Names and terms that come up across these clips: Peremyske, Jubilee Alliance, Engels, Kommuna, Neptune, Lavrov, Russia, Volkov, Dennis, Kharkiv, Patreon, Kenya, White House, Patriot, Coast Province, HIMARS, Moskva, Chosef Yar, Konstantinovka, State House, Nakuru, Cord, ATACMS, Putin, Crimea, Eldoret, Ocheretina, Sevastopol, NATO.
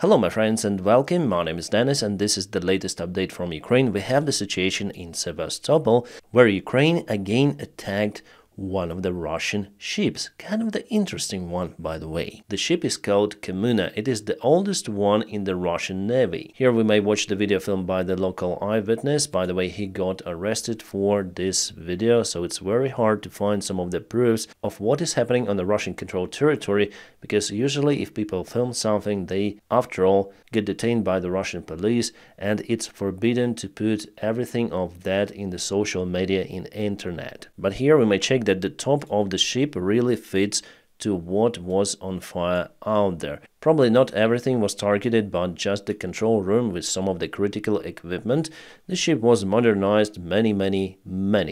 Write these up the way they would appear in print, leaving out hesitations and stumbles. Hello my friends and welcome, my name is Dennis and this is the latest update from Ukraine. We have the situation in Sevastopol, where Ukraine again attacked one of the Russian ships, kind of the interesting one by the way. The ship is called Kommuna, it is the oldest one in the Russian Navy. Here we may watch the video film by the local eyewitness, by the way he got arrested for this video, so it's very hard to find some of the proofs of what is happening on the Russian controlled territory, because usually if people film something they, after all, get detained by the Russian police and it's forbidden to put everything of that in the social media in internet. But here we may check that the top of the ship really fits to what was on fire out there. Probably not everything was targeted, but just the control room with some of the critical equipment. The ship was modernized many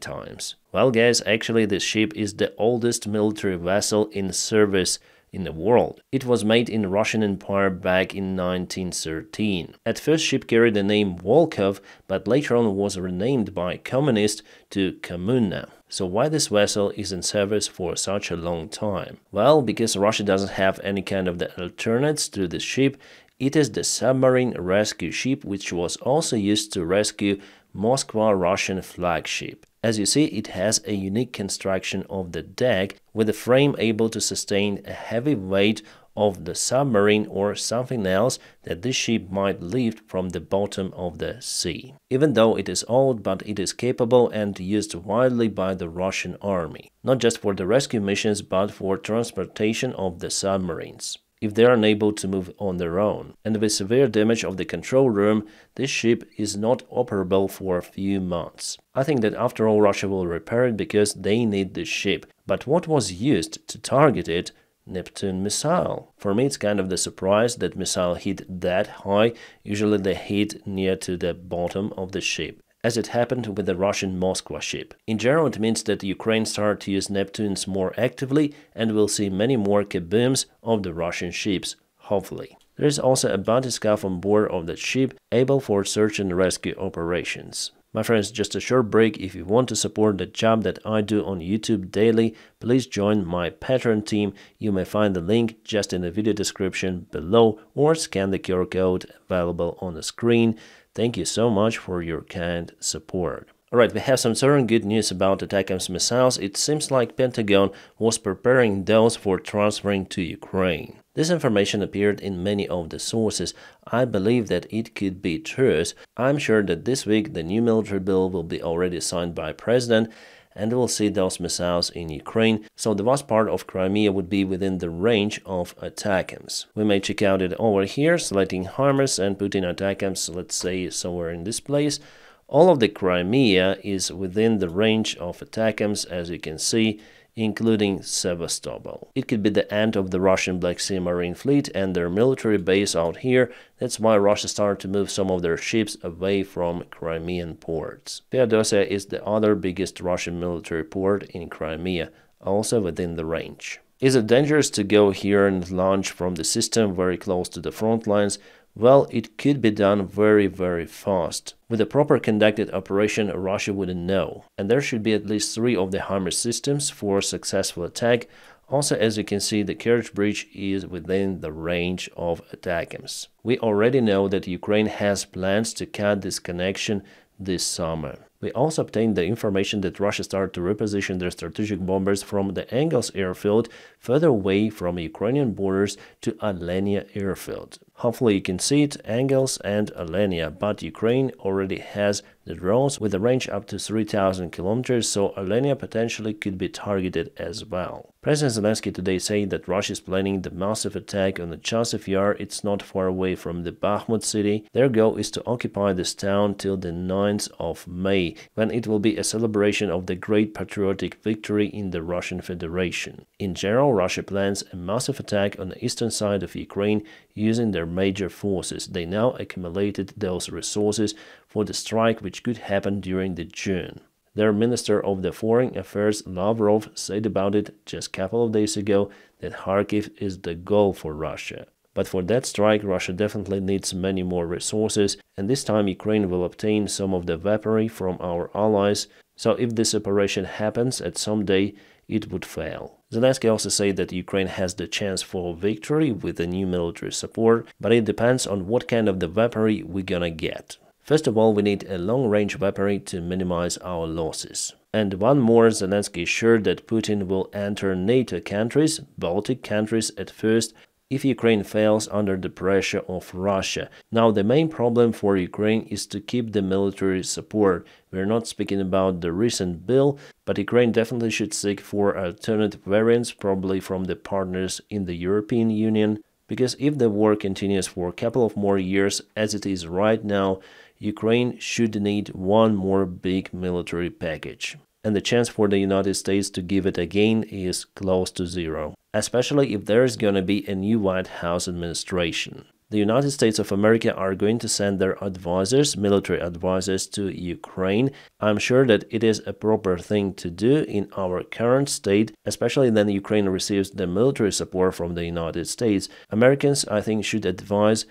times. Well guys, actually this ship is the oldest military vessel in service in the world. It was made in Russian Empire back in 1913. At first ship carried the name Volkov, but later on was renamed by communists to Kommuna. So why this vessel is in service for such a long time? Well, because Russia doesn't have any kind of the alternates to this ship. It is the submarine rescue ship which was also used to rescue Moskva Russian flagship. As you see, it has a unique construction of the deck, with the frame able to sustain a heavy weight of the submarine or something else that this ship might lift from the bottom of the sea. Even though it is old, but it is capable and used widely by the Russian army, not just for the rescue missions, but for transportation of the submarines, if they are unable to move on their own. And with severe damage of the control room, this ship is not operable for a few months. I think that after all Russia will repair it because they need the ship. But what was used to target it? Neptune missile. For me it's kind of the surprise that missile hit that high, usually they hit near to the bottom of the ship, as it happened with the Russian Moskva ship. In general it means that Ukraine started to use Neptunes more actively and will see many more kabooms of the Russian ships, hopefully. There is also a batiscaf on board of the ship, able for search and rescue operations. My friends, just a short break. If you want to support the job that I do on YouTube daily, please join my Patreon team. You may find the link just in the video description below or scan the QR code available on the screen. Thank you so much for your kind support. Alright, we have some certain good news about ATACMS missiles. It seems like Pentagon was preparing those for transferring to Ukraine. This information appeared in many of the sources. I believe that it could be true. I'm sure that this week the new military bill will be already signed by President, and we'll see those missiles in Ukraine, so the vast part of Crimea would be within the range of ATACMS. We may check out it over here, selecting HIMARS and putting ATACMS, let's say somewhere in this place. All of the Crimea is within the range of ATACMS, as you can see, including Sevastopol. It could be the end of the Russian Black Sea Marine Fleet and their military base out here. That's why Russia started to move some of their ships away from Crimean ports. Feodosia is the other biggest Russian military port in Crimea, also within the range. Is it dangerous to go here and launch from the system very close to the front lines? Well, it could be done very fast. With a proper conducted operation, Russia wouldn't know. And there should be at least 3 of the HIMARS systems for successful attack. Also, as you can see, the Kerch Bridge is within the range of ATACMS. We already know that Ukraine has plans to cut this connection this summer. We also obtained the information that Russia started to reposition their strategic bombers from the Engels airfield further away from Ukrainian borders to Alenia airfield. Hopefully you can see it, Engels and Alenia, but Ukraine already has the drones with a range up to 3,000 kilometers, so Alenia potentially could be targeted as well. President Zelensky today said that Russia is planning the massive attack on the Chosef Yar. It's not far away from the Bahmut city. Their goal is to occupy this town till the 9th of May, when it will be a celebration of the great patriotic victory in the Russian Federation. In general, Russia plans a massive attack on the eastern side of Ukraine using their major forces. They now accumulated those resources for the strike which could happen during the June. Their Minister of the Foreign Affairs Lavrov said about it just a couple of days ago that Kharkiv is the goal for Russia. But for that strike Russia definitely needs many more resources, and this time Ukraine will obtain some of the weaponry from our allies, so if this operation happens at some day, it would fail. Zelensky also said that Ukraine has the chance for victory with the new military support, but it depends on what kind of the weaponry we're gonna get. First of all, we need a long-range weaponry to minimize our losses. And one more, Zelensky assured that Putin will enter NATO countries, Baltic countries at first, if Ukraine fails under the pressure of Russia. Now, the main problem for Ukraine is to keep the military support. We're not speaking about the recent bill, but Ukraine definitely should seek for alternative variants, probably from the partners in the European Union, because if the war continues for a couple of more years, as it is right now, Ukraine should need one more big military package. And the chance for the United States to give it again is close to zero, especially if there is going to be a new White House administration. The United States of America are going to send their advisors, military advisors, to Ukraine. I'm sure that it is a proper thing to do in our current state, especially when Ukraine receives the military support from the United States. Americans, I think, should advise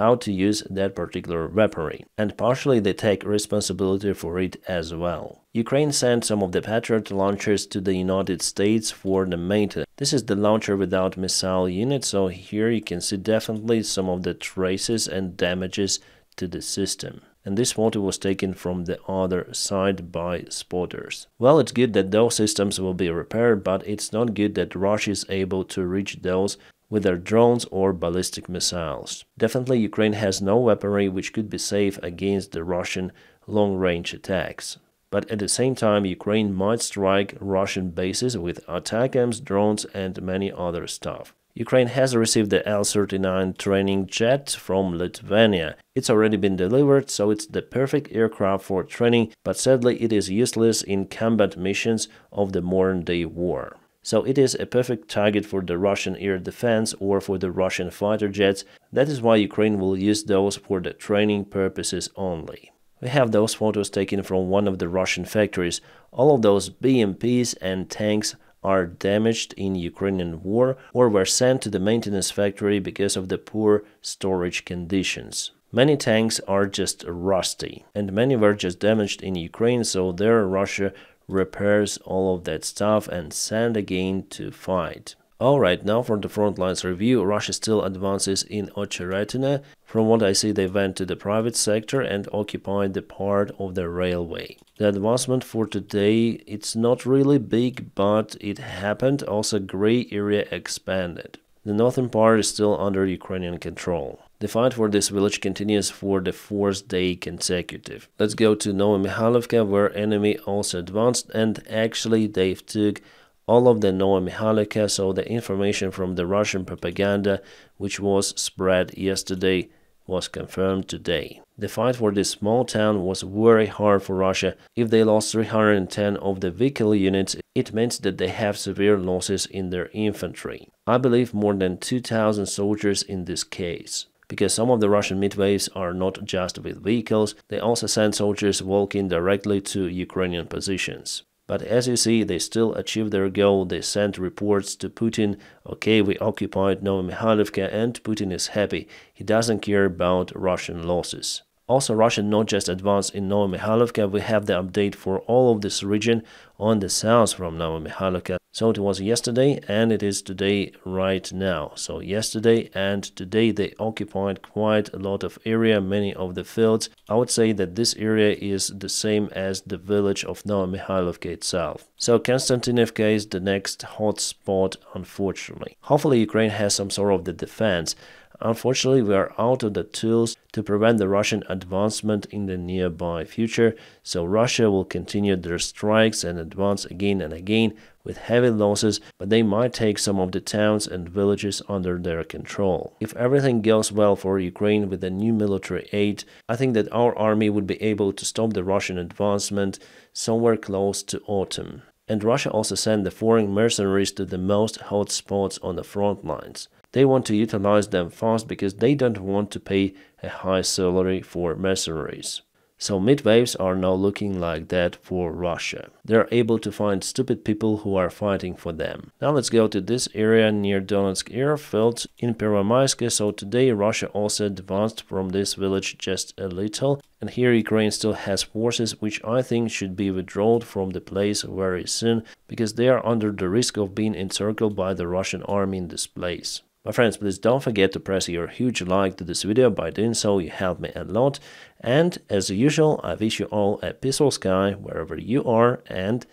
how to use that particular weaponry, and partially they take responsibility for it as well. Ukraine sent some of the Patriot launchers to the United States for the maintenance. This is the launcher without missile unit, so here you can see definitely some of the traces and damages to the system. And this photo was taken from the other side by spotters. Well, it's good that those systems will be repaired, but it's not good that Russia is able to reach those with their drones or ballistic missiles. Definitely Ukraine has no weaponry which could be safe against the Russian long-range attacks. But at the same time, Ukraine might strike Russian bases with ATACMS, drones and many other stuff. Ukraine has received the L-39 training jet from Lithuania. It's already been delivered, so it's the perfect aircraft for training, but sadly it is useless in combat missions of the modern-day war. So it is a perfect target for the Russian air defense or for the Russian fighter jets. That is why Ukraine will use those for the training purposes only. We have those photos taken from one of the Russian factories. All of those BMPs and tanks are damaged in Ukrainian war or were sent to the maintenance factory because of the poor storage conditions. Many tanks are just rusty, and many were just damaged in Ukraine, so there Russia repairs all of that stuff and send again to fight. Alright, now for the front lines review. Russia still advances in Ocheretina. From what I see, they went to the private sector and occupied the part of the railway. The advancement for today, it's not really big, but it happened. Also, grey area expanded. The northern part is still under Ukrainian control. The fight for this village continues for the fourth day consecutive. Let's go to Novomykhailivka, where enemy also advanced, and actually they took all of the Novomykhailivka, so the information from the Russian propaganda which was spread yesterday was confirmed today. The fight for this small town was very hard for Russia. If they lost 310 of the vehicle units, it means that they have severe losses in their infantry. I believe more than 2,000 soldiers in this case, because some of the Russian midways are not just with vehicles, they also send soldiers walking directly to Ukrainian positions. But as you see, they still achieved their goal. They sent reports to Putin, okay, we occupied Novomykhailivka, and Putin is happy. He doesn't care about Russian losses. Also, Russia not just advanced in Novomykhailivka, we have the update for all of this region on the south from Novomykhailivka. So it was yesterday and it is today right now. So yesterday and today they occupied quite a lot of area, many of the fields. I would say that this area is the same as the village of Novomykhailivka itself. So Konstantinovka is the next hot spot, unfortunately. Hopefully Ukraine has some sort of the defense. Unfortunately, we are out of the tools to prevent the Russian advancement in the nearby future, so Russia will continue their strikes and advance again and again with heavy losses, but they might take some of the towns and villages under their control. If everything goes well for Ukraine with the new military aid, I think that our army would be able to stop the Russian advancement somewhere close to autumn. And Russia also sent the foreign mercenaries to the most hot spots on the front lines. They want to utilize them fast because they don't want to pay a high salary for mercenaries. So midwaves are now looking like that for Russia. They're able to find stupid people who are fighting for them. Now let's go to this area near Donetsk airfield in Peremyske. So today Russia also advanced from this village just a little, and here Ukraine still has forces which I think should be withdrawn from the place very soon, because they are under the risk of being encircled by the Russian army in this place. My friends, please don't forget to press your huge like to this video. By doing so, you help me a lot. And as usual, I wish you all a peaceful sky wherever you are, and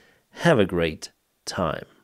have a great time.